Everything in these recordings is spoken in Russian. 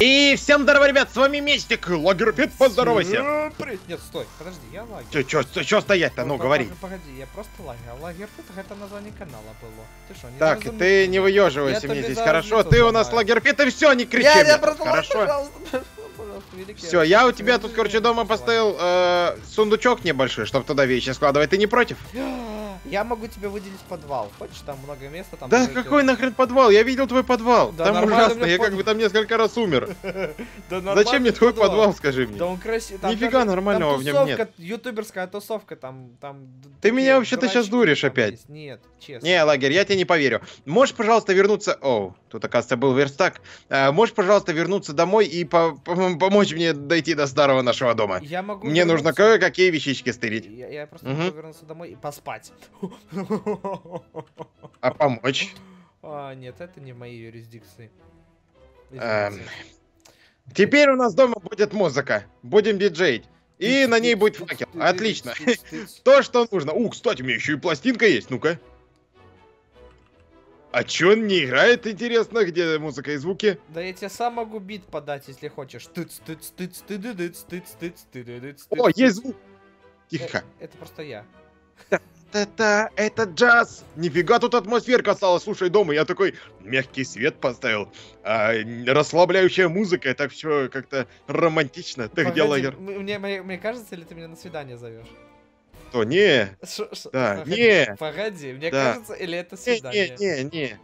И всем здорово, ребят, с вами Мистик, Лагерпит, поздоровайся. Нет, стой, подожди, я лагер. Чё стоять-то, ну говори. Погоди, я просто лагер, Лагерпит это название канала было. Ты шо, не так, разумеешь? Ты не выёживайся мне здесь, хорошо? Ты у нас Лагерпит, и все, не кричи мне. Я просто хорошо. Все, я у тебя тут, короче, дома поставил сундучок небольшой, чтобы туда вещи складывать, ты не против? Я могу тебе выделить подвал. Хочешь, там много места, там... Да какой нахрен подвал? Я видел твой подвал. Да, там ужасно, я как бы там несколько раз умер. Зачем мне твой подвал, скажи мне? Да он красивый. Нифига нормального в нем нет. Ютуберская тусовка там... Ты меня вообще-то сейчас дуришь опять. Нет, честно. Не, лагерь, я тебе не поверю. Можешь, пожалуйста, вернуться... Оу, тут, оказывается, был верстак. Можешь, пожалуйста, вернуться домой и помочь мне дойти до старого нашего дома? Я могу. Мне нужно кое-какие вещички стырить. Я просто могу вернуться домой и поспать. А помочь? А, нет, это не мои юрисдикции. Теперь у нас дома будет музыка. Будем диджеить. И на ней будет факел. Отлично. То, что нужно. Кстати, у меня еще и пластинка есть. Ну-ка. А чё он не играет, интересно? Где музыка и звуки? Да я тебе сам могу бит подать, если хочешь. О, есть звук. Тихо. Это просто я. Это джаз! Нифига тут атмосферка стала, слушай, дома. Я такой мягкий свет поставил. Расслабляющая музыка, это все как-то романтично. Ты где, лагер? Мне кажется, или ты меня на свидание зовешь? Что, не? Да, не. Погоди, мне кажется, или это свидание? Не.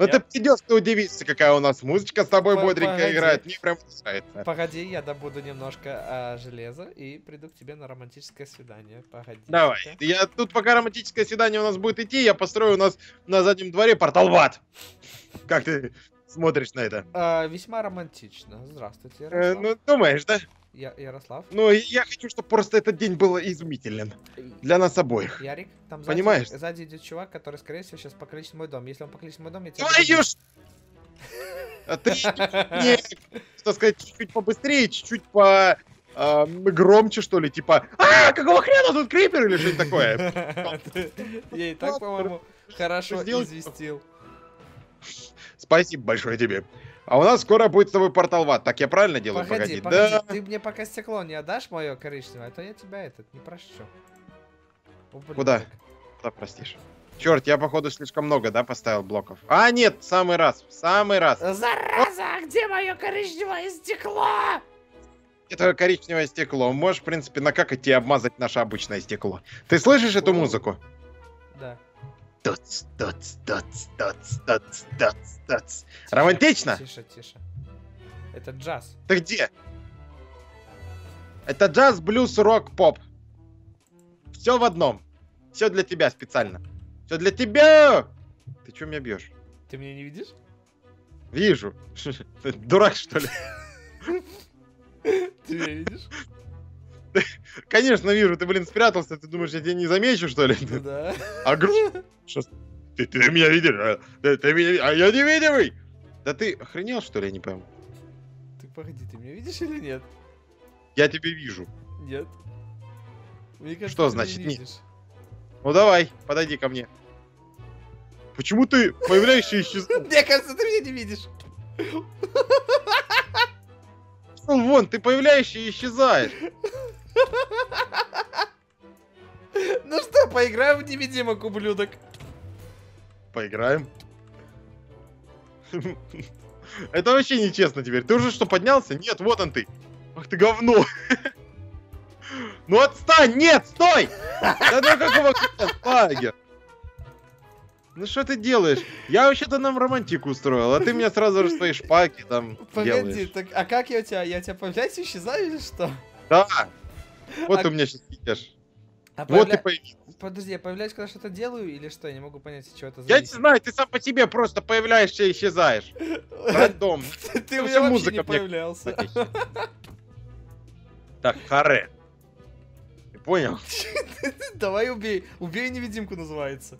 Ну ты придешь, ты удивишься, какая у нас музычка с тобой бодренько играет. Мне прям нравится. Погоди, я добуду немножко железа и приду к тебе на романтическое свидание. Погоди. Давай. Я тут, пока романтическое свидание у нас будет идти, я построю у нас на заднем дворе портал в ад. Как ты смотришь на это? Весьма романтично. Здравствуйте, Ярослав. Ну, думаешь, да? Ярослав. Ну, я хочу, чтобы просто этот день был изумителен. Для нас обоих. Ярик, там сзади, понимаешь? Сзади идет чувак, который, скорее всего, сейчас покличет мой дом. Если он покличет мой дом, я тебя... Твою ж... А ты... Нет, что сказать, чуть-чуть побыстрее, чуть-чуть по... громче, что ли, типа... какого хрена тут крипер или что-то такое? Я и так, по-моему, хорошо известил. Спасибо большое тебе. А у нас скоро будет с тобой портал в ад. Так я правильно делаю? Погоди. Да. Ты мне пока стекло не отдашь мое коричневое, а то я тебя не прощу. Куда? Да, простишь. Черт, я походу слишком много, да, поставил блоков. А, нет, в самый раз. Зараза, где мое коричневое стекло? Это коричневое стекло. Можешь, в принципе, накакать и обмазать наше обычное стекло. Ты слышишь эту музыку? Да. Доц. Романтично? Тише. Это джаз. Ты где? Это джаз, блюз, рок, поп. Все в одном. Все для тебя специально. Все для тебя! Ты чё меня бьешь? Ты меня не видишь? Вижу. Ты дурак, что ли? Ты меня видишь? Конечно, вижу, ты, блин, спрятался, ты думаешь, я тебя не замечу, что ли? Да. Ты меня видишь? А я невидимый! Да ты охренел, что ли, я не пойму? Ты погоди, ты меня видишь или нет? Я тебя вижу. Нет. Мне кажется, что значит нет? Ну давай, подойди ко мне. Почему ты появляешься и исчезаешь? Мне кажется, ты меня не видишь. Вон, ты появляешься и исчезаешь. Ну что, поиграем в невидимок, ублюдок? Поиграем. Это вообще нечестно теперь. Ты уже что, поднялся? Нет, вот он ты. Ах ты говно. Ну отстань, нет, стой! Да ну какого лагеря? Ну что ты делаешь? Я вообще-то нам романтику устроил, а ты меня сразу же свои шпаки там делаешь. Погоди, а как я у тебя? Я тебя появляюсь и исчезаю или что? Да. Вот у меня сейчас идешь. Вот и появился. Подожди, я появляюсь, когда что-то делаю или что? Я не могу понять, чего это зависит. Я не знаю, ты сам по себе просто появляешься и исчезаешь. Рандом. Ты у меня вообще не появлялся. Так, харе. Ты понял? Давай убей. Убей невидимку называется.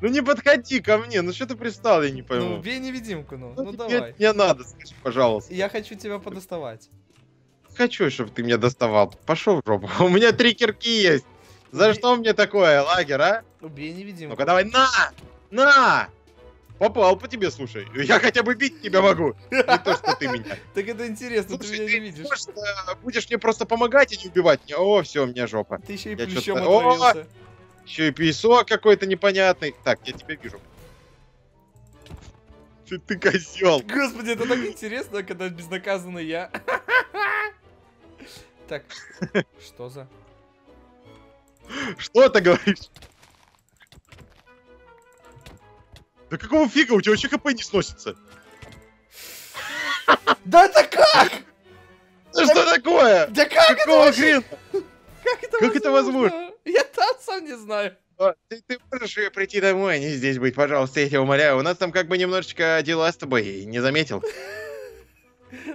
Ну не подходи ко мне, ну что ты пристал, я не пойму. Ну убей невидимку, ну давай. Мне надо, скажи, пожалуйста. Я хочу тебя подоставать. Хочу, чтобы ты меня доставал. Пошел в жопу. У меня 3 кирки есть. За что мне такое, лагер, а? Убей невидимку. Ну-ка давай, на! Попал по тебе, слушай. Я хотя бы бить тебя могу. Не то, что ты меня. Так это интересно, слушай, ты меня не видишь. Будешь мне просто помогать и не убивать меня. О, все, у меня жопа. Ты еще и плечом отравился. Еще и песок какой-то непонятный. Так, я тебя вижу. Ты козел. Господи, это так интересно, когда безнаказанно я. Так, что за... Что ты говоришь? Да какого фига? У тебя вообще ХП не сносится. Да это как? Да что такое? Да как это хрена? Как это возможно? Я там сам не знаю. Ты можешь прийти домой, а не здесь быть, пожалуйста, я тебя умоляю. У нас там как бы немножечко дела с тобой, не заметил.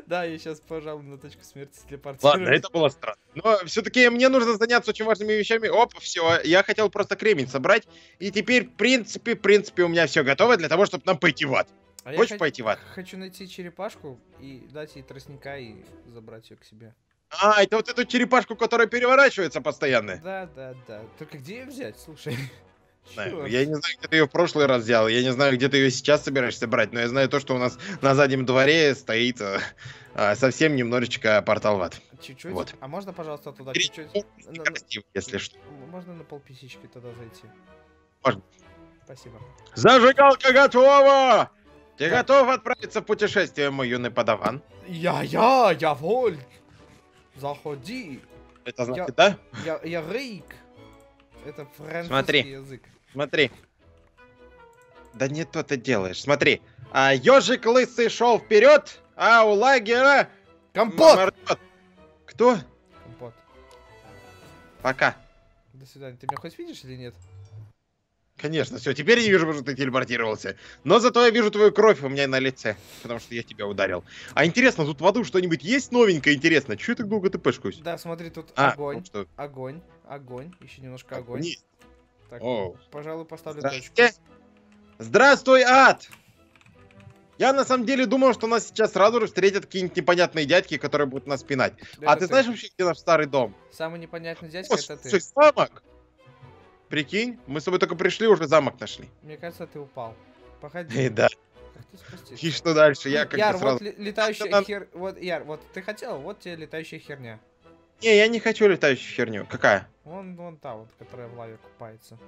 Да, я сейчас, пожалуй, на точку смерти телепортирую. Ладно, это было странно. Но все-таки мне нужно заняться очень важными вещами. Оп, все, я хотел просто кремень собрать. И теперь, в принципе, у меня все готово для того, чтобы нам пойти в ад. А хочешь пойти в ад? Хочу найти черепашку и дать ей тростника и забрать ее к себе. А, это вот эту черепашку, которая переворачивается постоянно. Да, да, да. Только где ее взять, слушай? Я не знаю, где ты ее в прошлый раз взял, я не знаю, где ты ее сейчас собираешься брать, но я знаю то, что у нас на заднем дворе стоит совсем немножечко портал в ад. Чуть-чуть? Вот. А можно, пожалуйста, туда чуть-чуть? Если что. Можно на полписечки туда зайти? Можно. Спасибо. Зажигалка готова! Ты готов отправиться в путешествие, мой юный подаван? Я воль! Заходи! Это значит, да? Я Рейк! Это французский язык. Смотри. Да не то ты делаешь. Смотри. А ежик лысый шел вперед, а у лагеря... Компот! Кто? Компот. Пока. До свидания. Ты меня хоть видишь или нет? Конечно. Все, теперь я не вижу, что ты телепортировался. Но зато я вижу твою кровь у меня на лице. Потому что я тебя ударил. А интересно, тут в аду что-нибудь есть новенькое? Интересно. Чего я так долго тпшкаюсь? Да, смотри, тут огонь. Что? Огонь. Огонь. Еще немножко огонь. Так, пожалуй, поставлю точку. Здравствуй, ад! Я на самом деле думал, что нас сейчас сразу же встретят какие-нибудь непонятные дядьки, которые будут нас пинать. Да, а ты знаешь вообще, где наш старый дом? Самый непонятный дядька — это ты. Замок? Прикинь, мы с тобой только пришли, уже замок нашли. Мне кажется, ты упал. Походи. Да. И что дальше? Я как-то сразу... Яр, вот летающая херня. Вот, Яр, вот ты хотел, вот тебе летающая херня. Не, я не хочу летающую херню. Какая? Вон та вот, которая в лаве купается.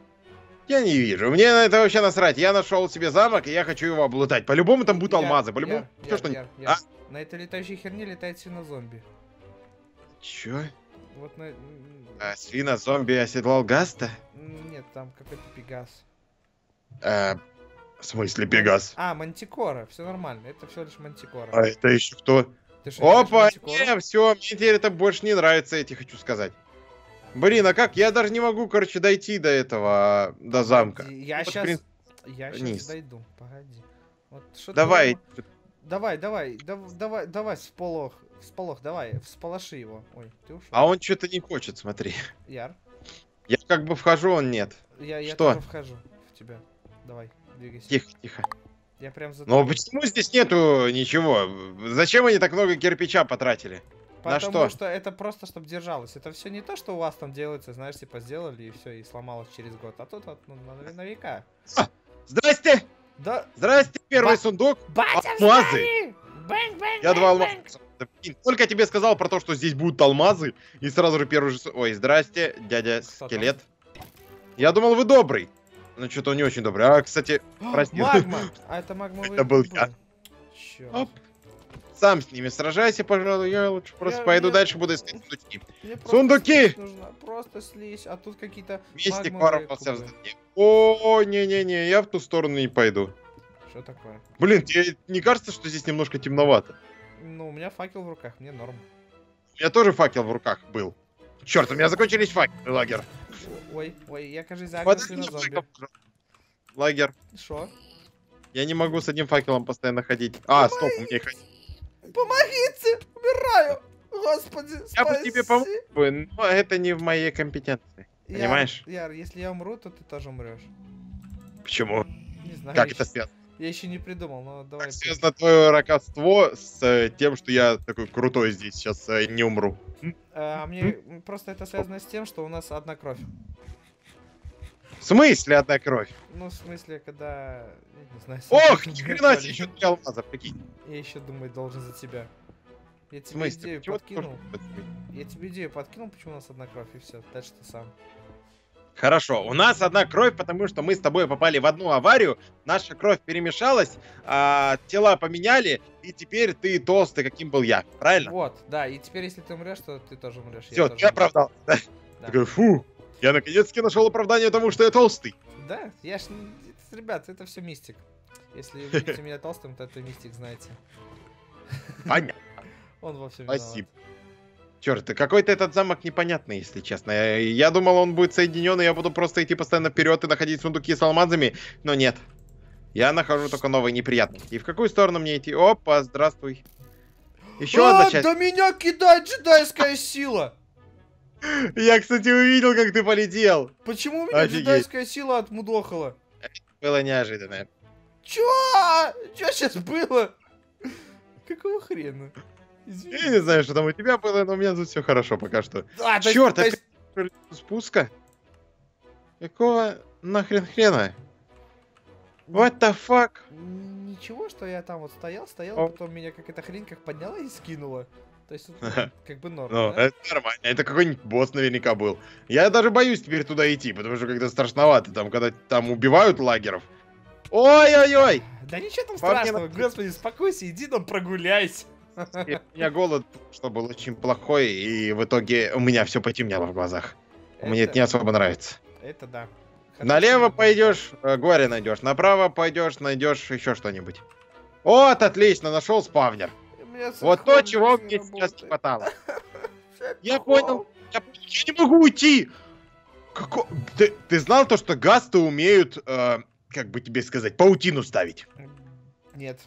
Я не вижу. Мне на это вообще насрать. Я нашел себе замок, и я хочу его облутать. По-любому там будут алмазы. По-любому... На этой летающей херне летает свинозомби. Чё? Вот на... А свинозомби оседлал Гаста? Нет, там какой-то Пегас. В смысле Пегас? А, Мантикора. Все нормально. Это все лишь Мантикора. А это еще кто? Опа, не, все, мне теперь это больше не нравится, я тебе хочу сказать. Блин, а как? Я даже не могу, короче, дойти до этого, до замка. Я вот, сейчас, я сейчас дойду, погоди. Вот, давай. Давай, всполох, давай, всполоши его. Ой, ты ушел. А он что-то не хочет, смотри. Яр. Я как бы вхожу, он нет. Я тоже вхожу в тебя. Давай, двигайся. Тихо, тихо. Я прям задумал. Но почему здесь нету ничего? Зачем они так много кирпича потратили? Потому что это просто, чтобы держалось. Это все не то, что у вас там делается, знаешь, типа сделали и все, и сломалось через год. А тут вот, ну, на века. Здрасте! Да. Здрасте, первый сундук. Алмазы! Я два алмаза. Только тебе сказал про то, что здесь будут алмазы, и сразу же первый же... Ой, здрасте, дядя Скелет. Я думал, вы добрый. Ну, что-то он не очень добрый. А, кстати, прости. Магма! А это магмовый... Это был я. Оп. Сам с ними сражайся, пожалуй. Я лучше просто пойду дальше, буду искать сундуки. Сундуки! Просто слизь, а тут какие-то... Мистик ворвался в заднее. О, не-не-не, я в ту сторону не пойду. Что такое? Блин, тебе не кажется, что здесь немножко темновато? Ну, у меня факел в руках, мне норм. У меня тоже факел в руках был. Черт, у меня закончились факелы, лагер. Ой, я, кажется, загрузил на зомби. Лагер. Шо? Я не могу с одним факелом постоянно ходить. А, стоп, у меня их... Помогите! Умираю! Господи, спаси! Я бы тебе помог бы, но это не в моей компетенции. Понимаешь? Яр, если я умру, то ты тоже умрешь. Почему? Не знаю. Как это связано? Я еще не придумал, но давай... Как связано твое ракотство с тем, что я такой крутой здесь сейчас не умру? Мне просто это связано с тем, что у нас одна кровь. смысле одна кровь? Ну, в смысле, когда... Не знаю, ох, ни хрена себе, еще три алмаза, прикинь. Я еще, думаю, должен за тебя. Я тебе идею подкинул. Я тебе идею подкинул, почему у нас одна кровь, и все. Дальше ты сам. Хорошо, у нас одна кровь, потому что мы с тобой попали в одну аварию, наша кровь перемешалась, тела поменяли, и теперь ты толстый, каким был я, правильно? Вот, да, и теперь, если ты умрешь, то ты тоже умрешь. Все, я оправдал. Да. Такой, фу, я наконец-таки нашел оправдание тому, что я толстый. Да, я ж... Ребят, это все мистик. Если вы видите меня толстым, то это мистик, знаете. Понятно. Он во всем виноват. Спасибо. Черт, какой-то этот замок непонятный, если честно. Я думал, он будет соединен, и я буду просто идти постоянно вперед и находить сундуки с алмазами, но нет. Я нахожу только новые неприятности. И в какую сторону мне идти? Опа, здравствуй. Еще одна часть. Да меня кидает джедайская сила! Я, кстати, увидел, как ты полетел. Почему меня джедайская сила отмудохала? Это было неожиданно. Чё? Чё сейчас было? Какого хрена? Извините. Я не знаю, что там у тебя было, но у меня тут все хорошо пока что. А, черт, да, опять спуска? Какого нахрен хрена? What the fuck? Ничего, что я там вот стоял, а потом меня какая-то хрень как подняла и скинула. То есть как бы норм. Ну, да? Это нормально, это какой-нибудь босс наверняка был. Я даже боюсь теперь туда идти, потому что когда страшновато, там, когда там убивают лагеров. Ой-ой-ой! Да ничего там страшного, господи, успокойся, иди там прогуляйся. У меня голод, что был очень плохой, и в итоге у меня все потемнело в глазах. Это... Мне это не особо нравится. Это да. Хорошо. Налево пойдешь, горе найдешь. Направо пойдешь, найдешь еще что-нибудь. Вот, отлично, нашел спавнер. Вот то, чего мне работает. Сейчас не хватало. Я понял, я не могу уйти. Ты знал то, что гасты умеют, как бы тебе сказать, паутину ставить? Нет.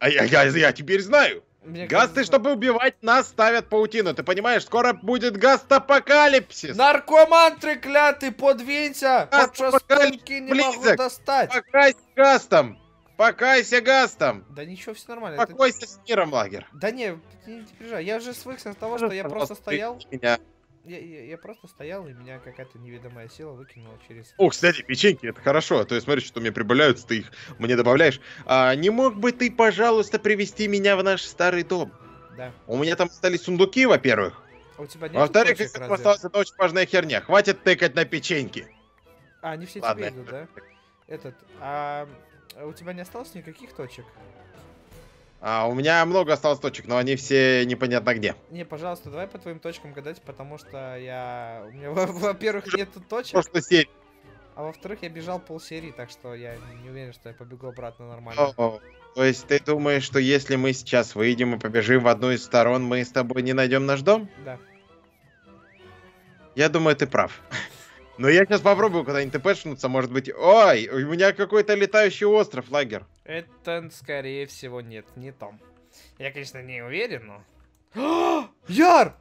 А я теперь знаю. Мне гасты, кажется... чтобы убивать нас, ставят паутину. Ты понимаешь, скоро будет гастапокалипсис. Наркоман треклятый, подвинься. Гастапокалипсис не могу достать. Покайся гастом. Покайся гастом. Да ничего, все нормально. Покойся с миром, лагерь. Да не переживай. Я уже свыкся с того, что я просто стоял. Я просто стоял, и меня какая-то неведомая сила выкинула через... О, кстати, печеньки, это хорошо. А то я смотрю, что мне прибавляются, ты их мне добавляешь. А не мог бы ты, пожалуйста, привести меня в наш старый дом? Да. У меня там остались сундуки, во-первых. Во-вторых, осталась одна очень важная херня. Хватит тыкать на печеньки. А, они все тебе идут, да? Этот, а у тебя не осталось никаких точек? А, у меня много осталось точек, но они все непонятно где. Не, пожалуйста, давай по твоим точкам гадать, потому что я... У меня, во-первых, нету точек. А во-вторых, я бежал полсерии, так что я не уверен, что я побегу обратно нормально. То есть ты думаешь, что если мы сейчас выйдем и побежим в одну из сторон, мы с тобой не найдем наш дом? Да. Я думаю, ты прав. Но я сейчас попробую куда-нибудь тэпэшнуться, может быть... Ой, у меня какой-то летающий остров, лагерь. Это, скорее всего, нет, не там. Я, конечно, не уверен, но... Яр!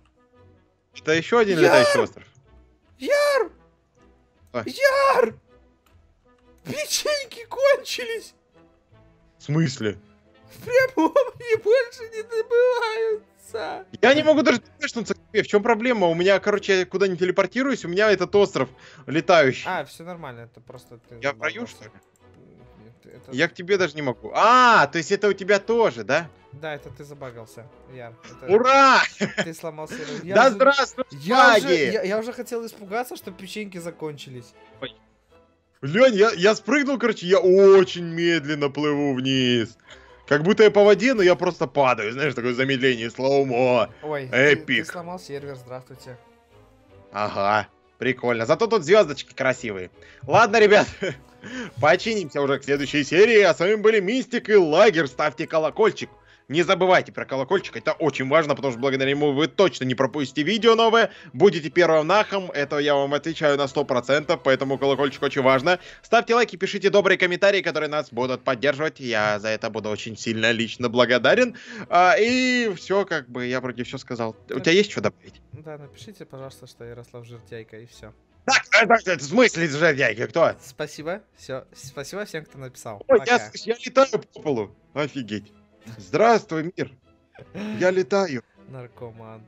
Это еще один летающий остров. Яр! Яр! Печеньки кончились! В смысле? Прямо и больше не добывают. Я не могу даже тешнуться к тебе. В чем проблема? У меня, короче, я куда не телепортируюсь, у меня этот остров летающий. А, все нормально, это просто ты... Я прою, что ли? Нет, это... Я к тебе даже не могу. А, то есть это у тебя тоже, да? Да, это ты забагался, Яр. Это... Ура! Ты сломался. Да здравствуй, я уже хотел испугаться, что печеньки закончились. Ой. Лень, я спрыгнул, короче, я очень медленно плыву вниз. Как будто я по воде, но я просто падаю. Знаешь, такое замедление, слоумо. Ой, эпик. Ты сломал сервер, здравствуйте. Ага, прикольно. Зато тут звездочки красивые. Ладно, ребят, починимся уже к следующей серии. А с вами были Мистик и Лагерь. Ставьте колокольчик. Не забывайте про колокольчик, это очень важно, потому что благодаря ему вы точно не пропустите видео новое, будете первым нахом, это я вам отвечаю на 100%, поэтому колокольчик очень важно. Ставьте лайки, пишите добрые комментарии, которые нас будут поддерживать, я за это буду очень сильно лично благодарен. И все, как бы я вроде все сказал. У тебя есть что добавить? Да, напишите, пожалуйста, что Ярослав жиртяйка, и все. Так, в смысле жиртяйка, кто? Спасибо, все, спасибо всем, кто написал. Ой, я летаю по полу, офигеть. Здравствуй, мир. Я летаю. Наркоман.